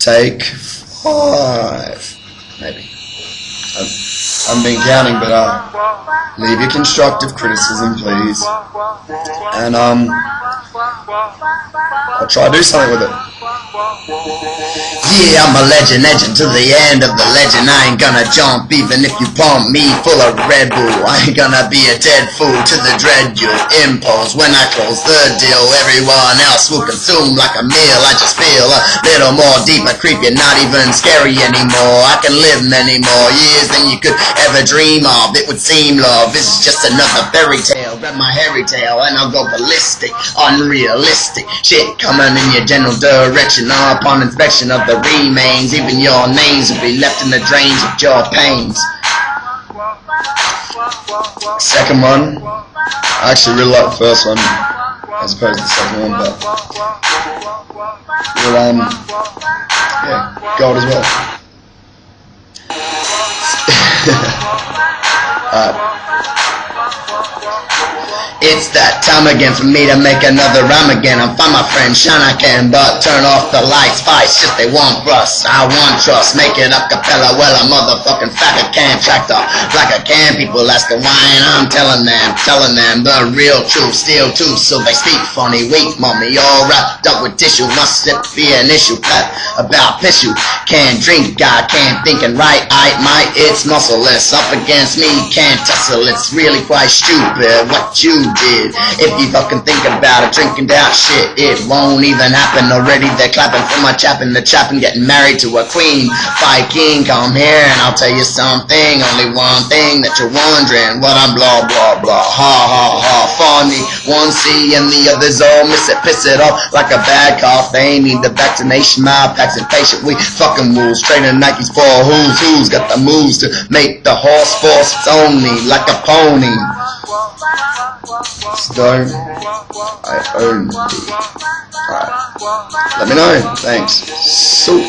take 5, maybe. I've been counting, but leave your constructive criticism, please. And I'll try to do something with it. Yeah, I'm a legend, legend to the end of the legend. I ain't gonna jump even if you pump me full of Red Bull. I ain't gonna be a dead fool to the dread you impose. When I close the deal, everyone else will consume like a meal. I just feel a little more deeper, creepy, not even scary anymore. I can live many more years than you could ever dream of. It would seem, love, this is just another fairy tale. Grab my hairy tail and I'll go ballistic, unrealistic shit coming in your general direction. Upon inspection of the remains, even your names will be left in the drains of your pains. Second one, I actually really like the first one as opposed to the second one, but we'll, yeah, gold as well. It's that time again for me to make another rhyme again. I'm fine, my friend, shine I can, but turn off the lights. Fights, shit, they want rust, I want trust. Make it a cappella, well, a motherfucking fact. I can't track the like I can. People asking why, and I'm telling them the real truth. Still too, so they speak funny, weak, mommy, all wrapped up with tissue. Must slip, be an issue, pat about piss you. Can't drink, I can't think, and right, I might. It's muscleless, up against me, can't tussle. It's really quite stupid what you did. If you fucking think about it, drinking down shit, it won't even happen. Already they're clapping for my chappin', the chappin' getting married to a queen. Viking, come here and I'll tell you something, only one thing that you're wondering, what I'm blah blah blah, ha ha ha, funny, one C and the others all miss it, piss it off like a bad cough, they need the vaccination, my pack's impatient, we fucking wolves, training Nikes for who's got the moves to make the horse force its only like a pony. Stone, I own you. Alright, let me know, thanks. So